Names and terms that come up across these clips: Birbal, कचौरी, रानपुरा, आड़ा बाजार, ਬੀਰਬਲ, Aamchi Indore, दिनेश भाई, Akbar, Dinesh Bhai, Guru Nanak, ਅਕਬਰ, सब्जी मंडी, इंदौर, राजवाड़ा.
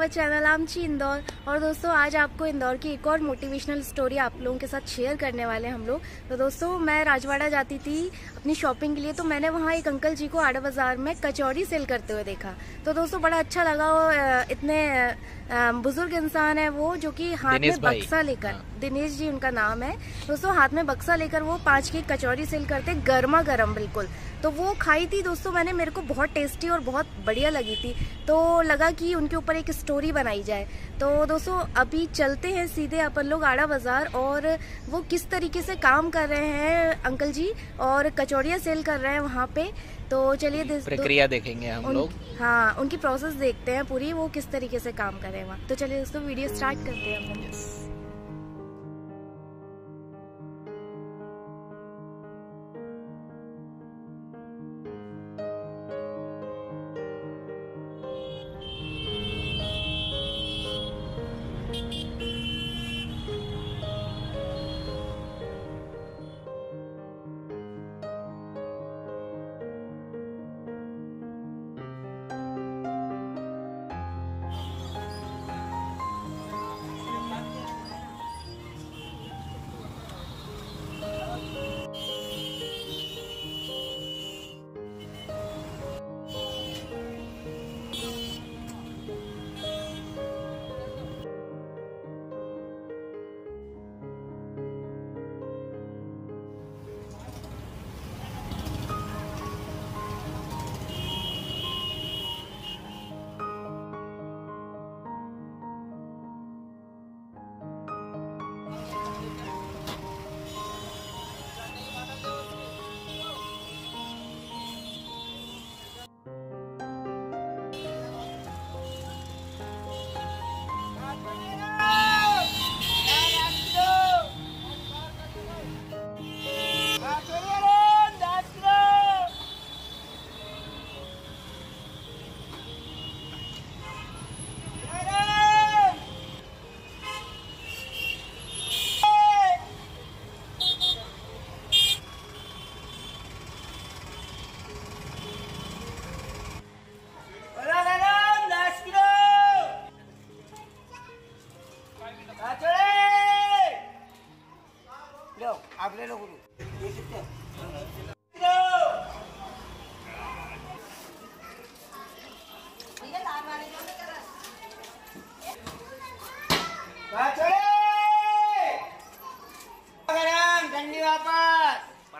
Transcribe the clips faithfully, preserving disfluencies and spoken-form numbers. Our channel आमची इंदौर। और दोस्तों आज आपको इंदौर की एक और मोटिवेशनल स्टोरी आप लोगों के साथ शेयर करने वाले हम लोग। तो दोस्तों मैं राजवाड़ा जाती थी अपनी शॉपिंग के लिए, तो मैंने वहाँ एक अंकल जी को आड़ा बाजार में कचौरी सेल करते हुए देखा। तो दोस्तों बड़ा अच्छा लगा, वो इतने बुजुर्ग इंसान है वो, जो कि हाथ में बक्सा लेकर, दिनेश जी उनका नाम है दोस्तों, हाथ में बक्सा लेकर वो पाँच की कचौरी सेल करते, गर्मा गर्म बिल्कुल। तो वो खाई थी दोस्तों मैंने, मेरे को बहुत टेस्टी और बहुत बढ़िया लगी थी। तो लगा कि उनके ऊपर एक स्टोरी बनाई जाए। तो दोस्तों अभी चलते हैं सीधे अपन लोग आड़ा बाज़ार, और वो किस तरीके से काम कर रहे हैं अंकल जी और कचौड़ियाँ सेल कर रहे हैं वहाँ पे। तो चलिए प्रक्रिया देखेंगे हम लोग, हाँ उनकी प्रोसेस देखते हैं पूरी, वो किस तरीके से काम कर रहे हैं वहाँ। तो चलिए दोस्तों वीडियो स्टार्ट करते हैं हम लोग।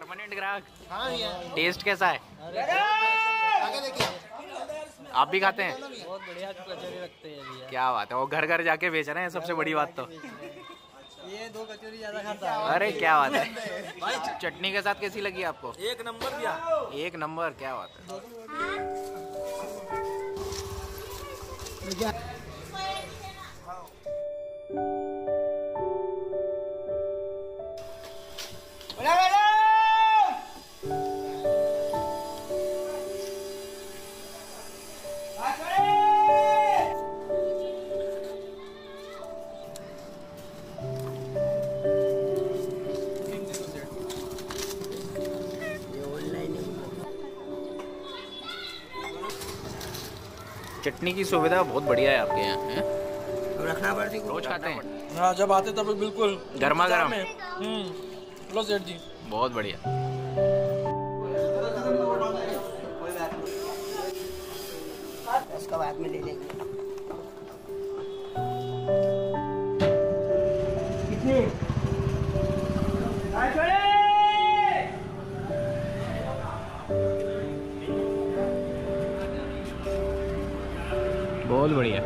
परमानेंट ग्राहक। हाँ यार टेस्ट कैसा है? आगे देखिए, आप भी खाते हैं? बहुत बढ़िया कचौरी रखते हैं, क्या बात है। वो घर घर जाके बेच रहे हैं, सबसे बड़ी बात तो ये दो कचौरी ज्यादा खाता है। अरे क्या बात है भाई, चटनी के साथ कैसी लगी आपको? एक नंबर दिया, एक नंबर, क्या बात है। चटनी की सुविधा बहुत बढ़िया है आपके यहाँ है? तो रखना पड़ती, रोज खाते हैं? हाँ जब आते तब बिल्कुल गर्मा गर्म। लो सेठ जी बहुत बढ़िया। उसका बाद में ले लेंगे। कितनी? बहुत बढ़िया।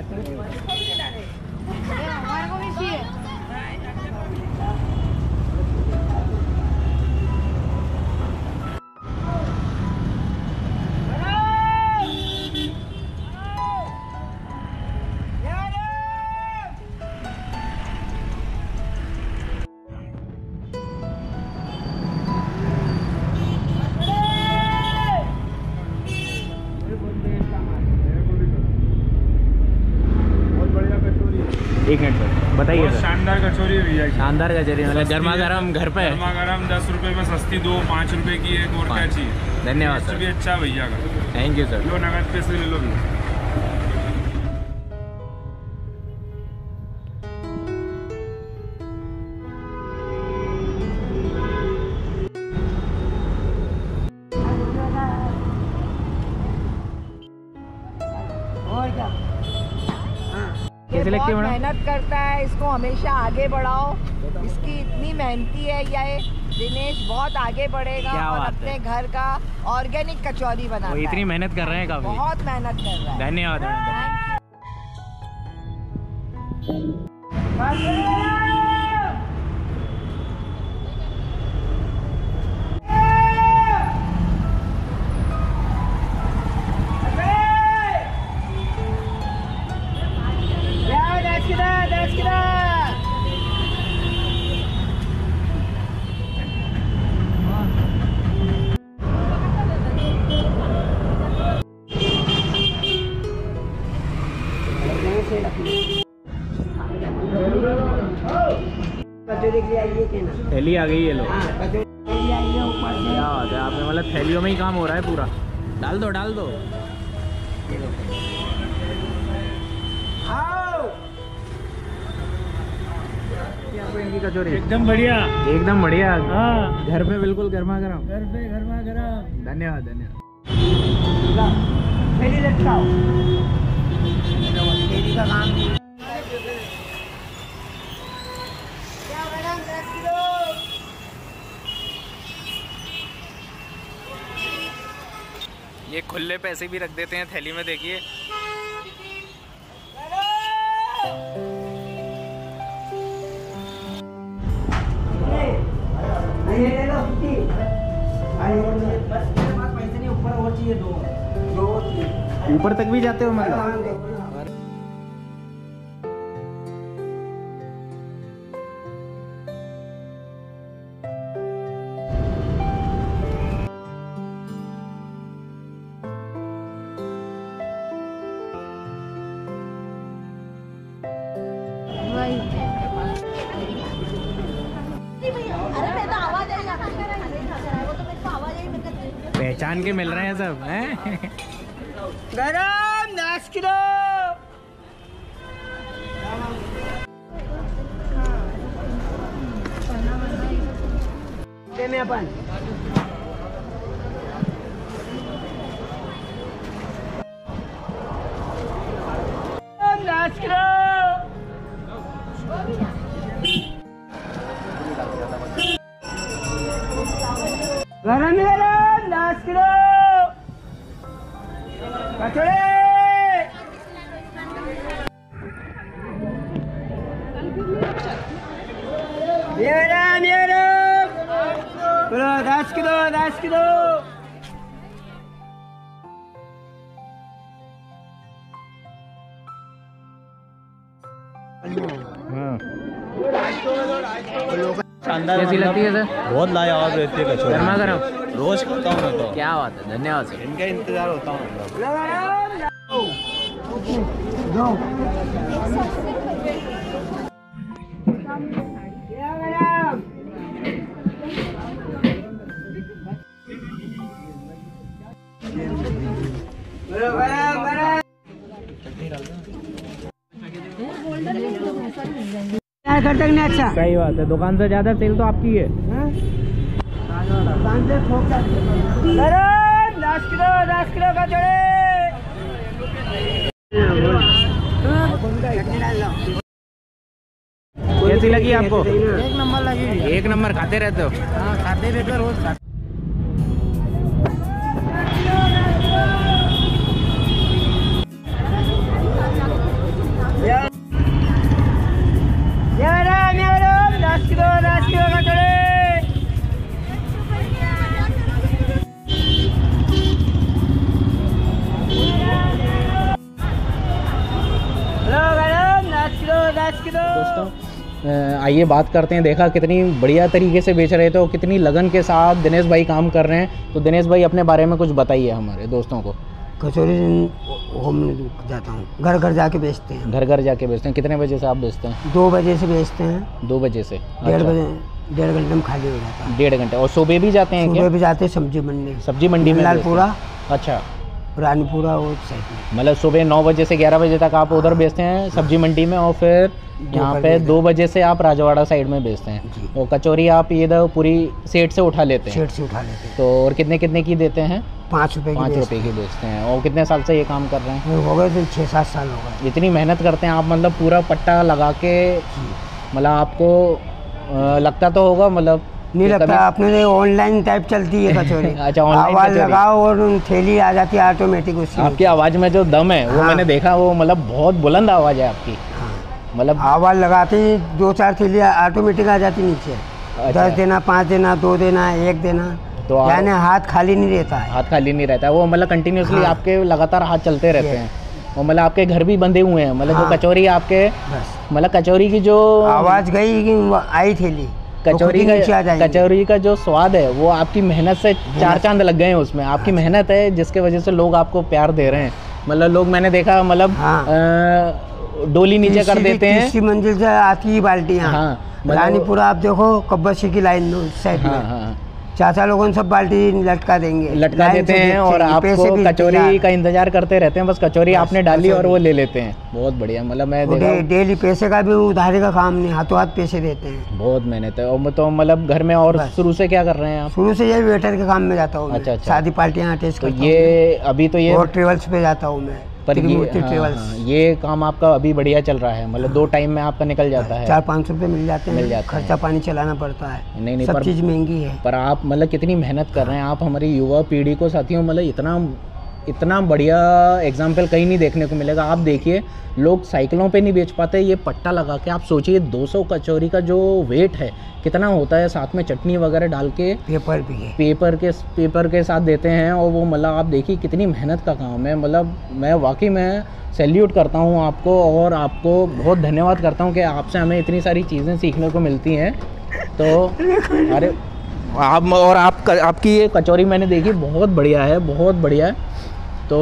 एक मिनट बताइए। शानदार कचौरी भैया, शानदार कचौरी मतलब गर्मा गर्म घर पे, गर्मा गर्म दस रुपए में सस्ती, दो पाँच रुपए की एक और क्या चाहिए। धन्यवाद सर, भी अच्छा भैया का, थैंक यू सर। लो नगद पैसे ले लो और क्या। बहुत मेहनत करता है, इसको हमेशा आगे बढ़ाओ, इसकी इतनी मेहनती है। ये दिनेश बहुत आगे बढ़ेगा और अपने घर का ऑर्गेनिक कचौरी बनाता है। इतनी मेहनत कर रहे हैं, काफी बहुत मेहनत कर रहा है। धन्यवाद। थैली आ गई है लोग, क्या बात है आपने, मतलब थैलियों में ही काम हो रहा है पूरा। डाल दो डाल दो, कचौरी एकदम बढ़िया, एकदम बढ़िया। हाँ घर पे बिल्कुल गर्मा गर्म, घर पे गर्मा गर्म। धन्यवाद धन्यवाद। ये खुले पैसे भी रख देते हैं थैली में, देखिए। ऊपर तक भी जाते हो मतलब। पहचान के मिल रहे हैं सब हैं। गरम नाश किलो अपन। नाश किलो गरम गरम नाच किलो कचौड़ी। ये राम ये राम बोलो नाच किलो नाच किलो। कैसी लगती है सर? बहुत लाजवाब रहती है कचौरी, गर्मा गर्म रोज खाता हूँ मैं तो। क्या बात है, धन्यवाद सर, इनका इंतजार होता हूँ। अच्छा सही बात है, दुकान से ज्यादा सेल तो आपकी है। दुकान से दस किलो दस किलो का कचौड़ी। कैसी लगी आपको? एक नंबर लगी, एक नंबर। खाते रहते हो? हाँ खाते रहते रोज। दोस्तों आइए बात करते हैं। देखा कितनी बढ़िया तरीके से बेच रहे थे और कितनी लगन के साथ दिनेश भाई काम कर रहे हैं। तो दिनेश भाई अपने बारे में कुछ बताइए हमारे दोस्तों को। कचौरी होम जाता हूँ, घर घर जाके बेचते हैं। घर घर जाके बेचते हैं। कितने बजे से आप बेचते हैं? दो बजे से बेचते हैं। दो बजे से डेढ़ बजे, डेढ़ घंटे में खाली हो जाता है। डेढ़ घंटे। और सुबह भी जाते हैं? सुबह भी जाते हैं सब्जी मंडी। सब्जी मंडी में रानपुरा। अच्छा, रानपुरा और साइड। मतलब सुबह नौ बजे से ग्यारह बजे तक आप उधर बेचते हैं सब्जी मंडी में, और फिर यहाँ पे दो बजे से आप राजवाड़ा साइड में बेचते हैं। और कचौरी आप ये इधर पूरी सेट से उठा लेते हैं? सेट से उठा लेते हैं। तो और कितने कितने की देते हैं? पाँच रुपये पाँच रुपये की बेचते हैं। और कितने साल से ये काम कर रहे हैं? हो गए छः सात साल हो गए। इतनी मेहनत करते हैं आप, मतलब पूरा पट्टा लगा के। मतलब आपको लगता तो होगा, मतलब नहीं लगता आपने? ऑनलाइन टाइप चलती है कचौरी। अच्छा, ऑनलाइन आवाज़ लगाओ और थैली आ जाती है ऑटोमेटिक। उससे आपकी आवाज़ में जो दम है, हाँ। वो मैंने देखा, वो मतलब बहुत बुलंद आवाज़ है आपकी। हाँ। मतलब आवाज़ लगाते ही दो चार थैली ऑटोमेटिक आ जाती नीचे। अच्छा। दस देना, पाँच देना, दो देना, एक देना, तो यानी हाथ खाली नहीं रहता है। हाथ खाली नहीं रहता है, वो मतलब कंटिन्यूसली आपके लगातार हाथ चलते रहते हैं। और मतलब आपके घर भी बंधे हुए हैं, मतलब जो कचौरी आपके, मतलब कचौरी की जो आवाज़ गई आई थैली, कचौरी का कचौरी का जो स्वाद है वो आपकी मेहनत से चार चांद लग गए हैं उसमें। आपकी मेहनत है जिसके वजह से लोग आपको प्यार दे रहे हैं। मतलब लोग मैंने देखा, मतलब हाँ। डोली नीचे कर देते हैं। तीसरी मंजिल से आती ही बाल्टियाँ। हाँ, रानीपुरा आप देखो कब्बसी की लाइन साइड में। हाँ, हाँ। चाचा लोगों सब बाल्टी लटका देंगे, लटका देते हैं और आपको कचौरी का इंतजार करते रहते हैं। बस कचौरी आपने डाली और वो ले लेते हैं। बहुत बढ़िया। मतलब मैं डेली पैसे का भी उधारी का काम नहीं, हाथों हाथ पैसे देते हैं। बहुत मेहनत है। और तो मतलब घर में और शुरू से क्या कर रहे हैं आप? शुरू से यही वेटर के काम में जाता हूँ। अच्छा, शादी पार्टियाँ अटेंड करता हूँ। ये अभी तो ये ट्रेवल्स पे जाता हूँ मैं। पर ये, हाँ, हाँ, ये काम आपका अभी बढ़िया चल रहा है। मतलब हाँ, दो टाइम में आपका निकल जाता है। चार पाँच सौ रुपये मिल जाते हैं, मिल जाते हैं। खर्चा पानी चलाना पड़ता है। नहीं नहीं, सब चीज़ महंगी है। पर आप मतलब कितनी मेहनत कर रहे हैं आप हमारी युवा पीढ़ी को साथियों। मतलब इतना इतना बढ़िया एग्जाम्पल कहीं नहीं देखने को मिलेगा। आप देखिए, लोग साइकिलों पे नहीं बेच पाते, ये पट्टा लगा के। आप सोचिए दो सौ कचौरी का जो वेट है कितना होता है, साथ में चटनी वगैरह डाल के, पेपर भी है, पेपर के पेपर के साथ देते हैं। और वो मतलब आप देखिए कितनी मेहनत का काम है। मतलब मैं वाकई में सैल्यूट करता हूँ आपको, और आपको बहुत धन्यवाद करता हूँ कि आपसे हमें इतनी सारी चीज़ें सीखने को मिलती हैं। तो अरे आप, और आप आपकी ये कचौरी मैंने देखी, बहुत बढ़िया है, बहुत बढ़िया है। तो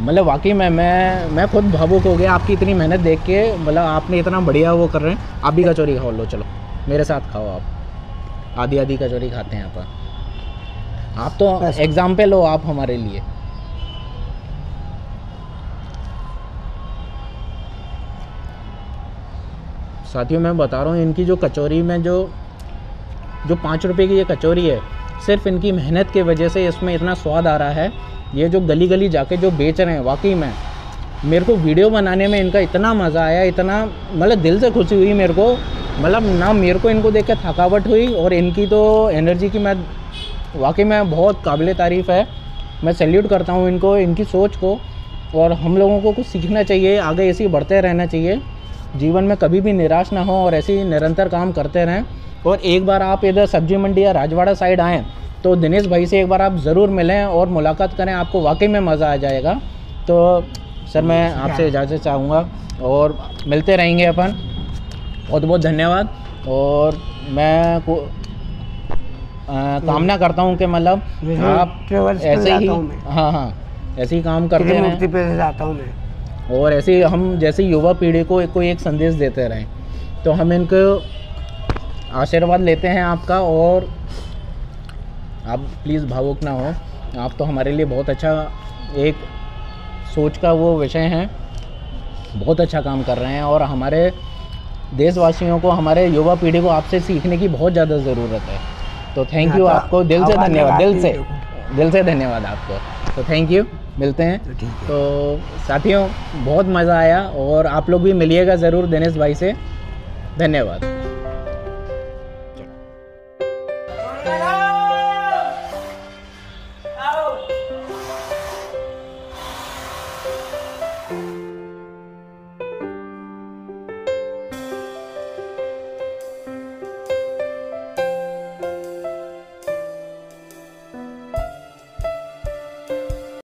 मतलब वाकई में मैं मैं खुद भावुक हो गया आपकी इतनी मेहनत देख के। मतलब आपने इतना बढ़िया वो कर रहे हैं। आप भी कचौरी खाओ, लो चलो मेरे साथ खाओ। आप आधी आधी कचौरी खाते हैं आप। आप तो एग्जाम्पल हो आप हमारे लिए। साथियों मैं बता रहा हूँ, इनकी जो कचौरी में जो जो पाँच रुपये की ये कचौरी है, सिर्फ इनकी मेहनत के वजह से इसमें इतना स्वाद आ रहा है। ये जो गली गली जाके जो बेच रहे हैं, वाकई में मेरे को वीडियो बनाने में इनका इतना मज़ा आया, इतना मतलब दिल से खुशी हुई मेरे को। मतलब ना मेरे को इनको देख के थकावट हुई, और इनकी तो एनर्जी की मैं वाकई में बहुत काबिल तारीफ़ है। मैं सैल्यूट करता हूँ इनको, इनकी सोच को। और हम लोगों को कुछ सीखना चाहिए, आगे ऐसे ही बढ़ते रहना चाहिए, जीवन में कभी भी निराश ना हो, और ऐसे ही निरंतर काम करते रहें। और एक बार आप इधर सब्जी मंडी या राजवाड़ा साइड आएँ तो दिनेश भाई से एक बार आप ज़रूर मिलें और मुलाकात करें, आपको वाकई में मज़ा आ जाएगा। तो सर मैं आपसे इजाज़त चाहूँगा, और मिलते रहेंगे अपन। बहुत बहुत धन्यवाद। और मैं को आ, कामना करता हूँ कि मतलब आप ऐसे ही, हाँ हाँ, ऐसे ही काम करते रहें, और ऐसे ही हम जैसे युवा पीढ़ी को कोई एक संदेश देते रहें। तो हम इनको आशीर्वाद लेते हैं आपका, और आप प्लीज़ भावुक ना हो। आप तो हमारे लिए बहुत अच्छा एक सोच का वो विषय हैं, बहुत अच्छा काम कर रहे हैं। और हमारे देशवासियों को, हमारे युवा पीढ़ी को आपसे सीखने की बहुत ज़्यादा ज़रूरत है। तो थैंक यू आपको, दिल से धन्यवाद, दिल से दिल से धन्यवाद आपको। तो थैंक यू, मिलते हैं। तो साथियों बहुत मज़ा आया, और आप लोग भी मिलिएगा ज़रूर दिनेश भाई से। धन्यवाद।